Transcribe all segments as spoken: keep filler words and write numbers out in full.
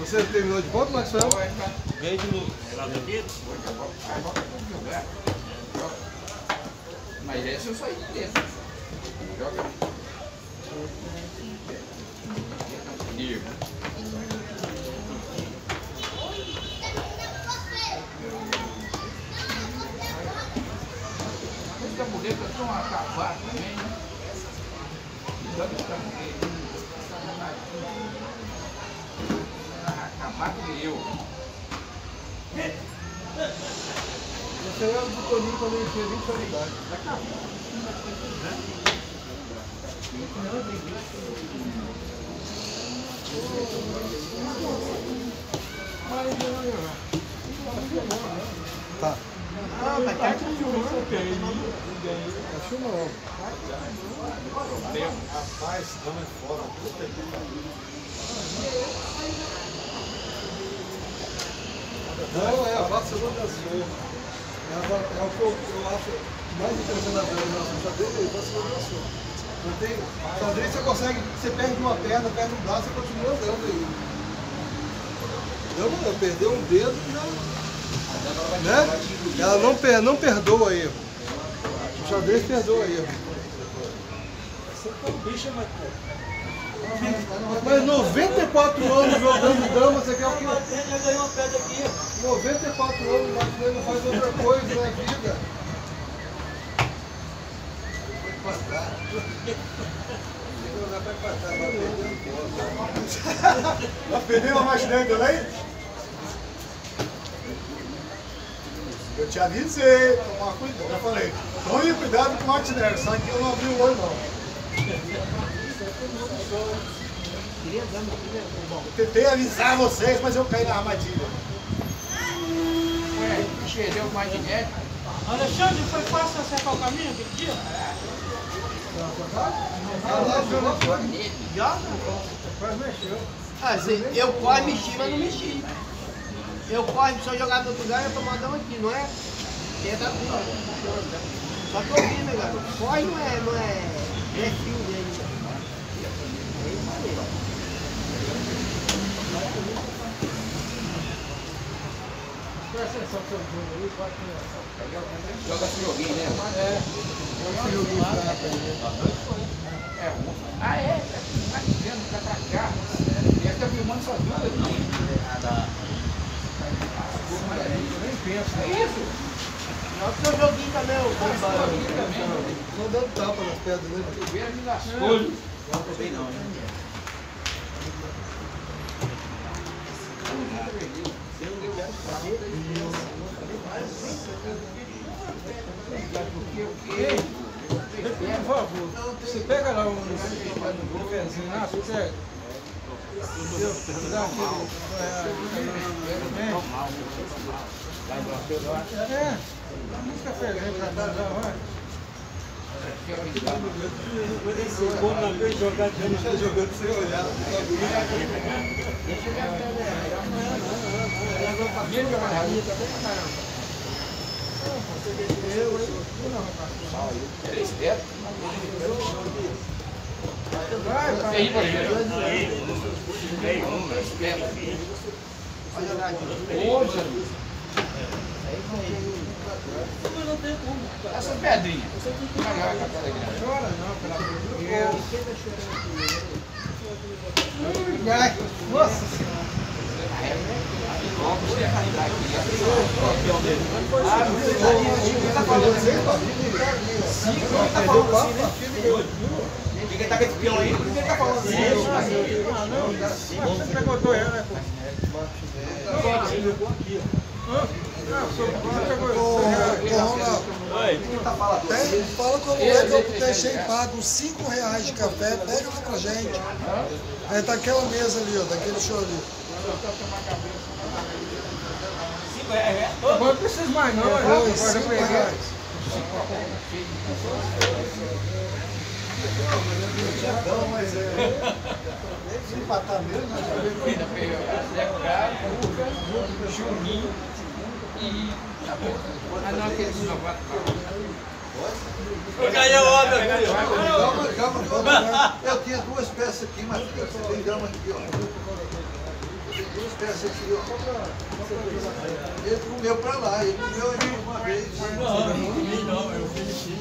Você terminou de ponto, Maxwell? Veio de novo. Mas essa eu saí de dentro. Joga ali. Nirva. Os tabuleiros estão acabados também, né? Então, os tabuleiros estão acabados que eu. Você era do Toninho quando ele tinha vinte anos de idade. Está acabado. Tá. Ah, mas tá filmando, tem aí. Tá filmando. Rapaz, não é fora. Puta que pariu. Não, é a vaciladação. É o que eu acho mais interessante da vaciladação. Já deu aí, vaciladação. Xadrez você consegue, você perde uma perna, perde um braço, você continua andando aí. Não, eu perdi um dedo e não. Né? Ela não, per não perdoa erro. O xadrez perdoa erro. Mas noventa e quatro anos jogando dama, você quer o quê? noventa e quatro anos, mas ele não faz outra coisa na vida. Vai perder uma machineta, né? Eu te avisei, tomar cuidado. Eu falei, tome cuidado com o Martinelli, só que eu não abri o olho não. Eu tentei avisar vocês, mas eu caí na armadilha. Ué, cheirei o Martinelli. Alexandre, foi fácil acertar o caminho aquele dia? Quase mexeu. Assim, eu quase mexi, mas não mexi. Eu corro, se eu jogar do outro lugar, eu tô mandando aqui, não é? É da rua. Só que eu vi, né, garoto? Corre não é, não é... é fio dele. É isso aí. Presta atenção pro seu jogo aí, pode começar. Joga filhoguinho, né? É. Joga filhoguinho pra aprender. É, um. Ah, é? Tá vendo, fica pra cá. E aí tá filmando sua vida aqui. É isso? Nossa, o joguinho também, o bomba. Não deu tapa nas pedras, né? O Beira me lascou. Não acabei não, né? Por favor, você pega lá um cafezinho lá, você pega. É, muito cafezinho pra dar já, vai. Deixa jogando sem olhar. Deixa eu ver a pedra. Eu não Mas não tem como. Essa pedrinha. Você tem que pagar a capela grande. Chora não, pela pedrinha. Nossa Senhora. Você tá falando assim? Você tá falando assim? Quem tá com esse peão aí? Quem tá falando assim? Ah, não. Você perguntou ela, né? Não, sou Corona, fala como é que eu deixei pago cinco reais de café, pega lá pra gente. É daquela mesa ali, ó, daquele show ali. cinco reais? Não precisa mais não, é cinco reais. Não, mas é... Se empatar mesmo, nós já vemos. Zé Caro, Juninho e... Tá bom. Mas não, aquele novato... Eu ganhei obra aqui. Calma, calma, calma. Eu tinha duas peças aqui, mas você tem grama aqui, ó. Eu tenho duas peças aqui, ó. Ele comeu pra lá, ele comeu aí uma vez. Não, eu não comi não, eu fineci.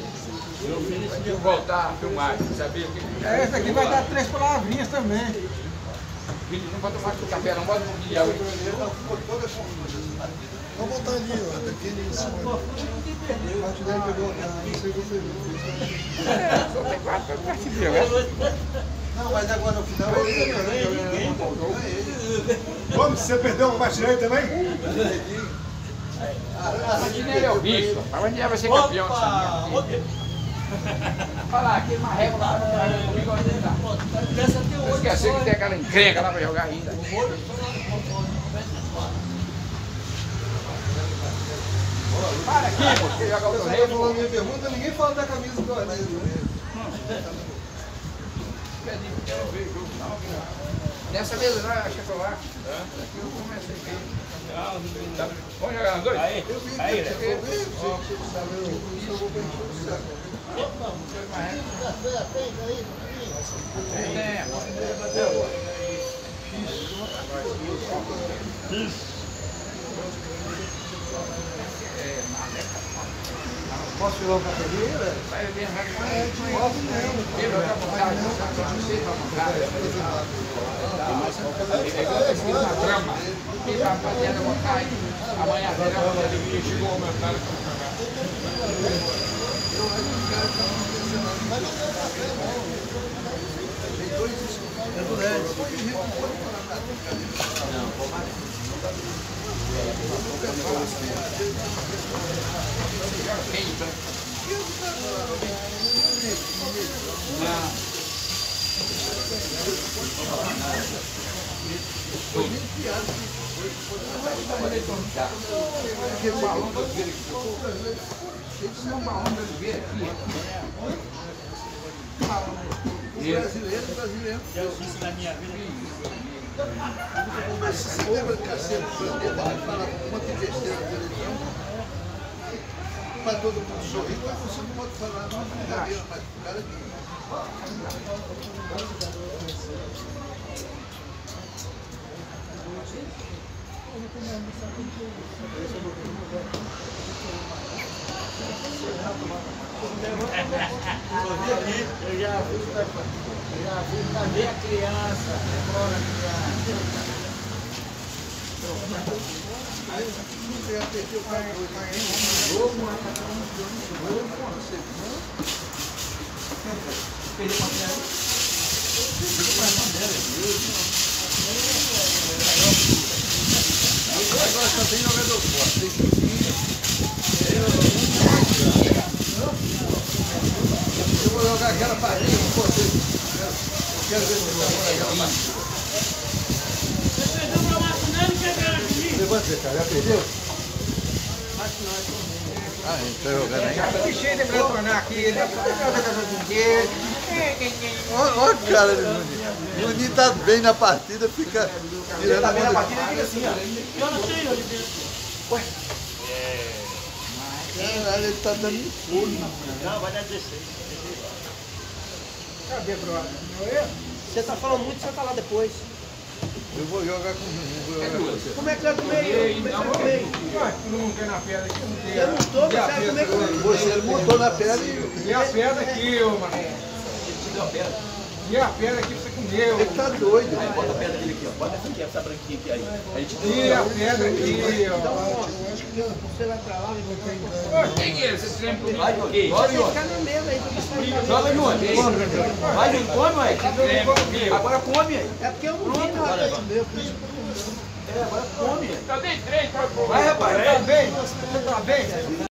Eu fineci de voltar a filmar, sabia? Essa aqui vai dar três palavrinhas também. Não bota mais o café, não bota um milhão. Vamos botar ali, ó. Daquele sonho. O partidário pegou a cara, não sei o que foi. Só tem quatro partidários. Não, mas agora no final ele não. Vamos, você perdeu o partidário também? O dinheiro é o bicho. A Vanilla vai ser campeão. Olha lá, aquele marreco lá não vai jogar comigo, onde ele tá? Não esqueceu que tem aquela encrenca lá pra jogar ainda. Para aqui, pô, você joga o torneio. Você falou a minha pergunta, ninguém fala da camisa do Anéis. Nessa mesa lá, acho que foi lá. Aqui eu comecei aqui. Vamos jogar dois? Aí, aí, né? Eu vou perder o saco. Tem, tem, tem. Posso ir lá para a cadeira? Vai ver, vai ver. Posso mesmo. Não, tem que ser um balão brasileiro aqui. Brasileiro, brasileiro. Eu fiz isso na minha vida. Mas se você lembra de cacete, o debate fala um monte de besteira na televisão. Para todo mundo sorrir, mas você não pode falar uma brincadeira, mas o cara aqui. Eu já fui fazer a criança, agora criança. Aí não tem a perder o carro, eu Eu vou jogar aquela parede com vocês. Eu quero ver se eu vou aquela parede. Você perdeu o braço dele e pegaram aqui. Levanta, cara, já perdeu? Acho que não, acho que não. Ah, então eu ganhei. Já deixei de retornar aqui. Ele já foi pra casa do dinheiro. Olha o cara de Juninho. O Juninho tá bem na partida, fica. Ele tá bem na partida e fica assim, ó. Eu não sei, Oliveira. Ué? É. Caralho, ele tá dando fome. Não, vai dar dezesseis. Cadê, brother? Você tá falando muito, você tá lá depois. Eu vou jogar com você. Como é que eu comei? Como é que eu comei? Tu não quer na pedra aqui? Eu não tô, você vai comer comigo. Você montou na pedra e... E a pedra aqui, ô, mano. Ele te deu a pedra. E a pedra aqui você comeu. Você tá doido. Aí bota a pedra dele aqui, ó. Bota aqui, essa branquinha aqui aí. Aí te deu. E a pedra aqui, ó. Você vai pra lá e vai pra cá. Quem é esse trem pro vai, Júnior. Vai, Júnior. Joga, Júnior. Vai, Júnior. Come, ué. Agora come aí. É porque eu não vi, não. É, agora come. Tá bem, trem. Vai, rapaz. Tá bem. Tá bem.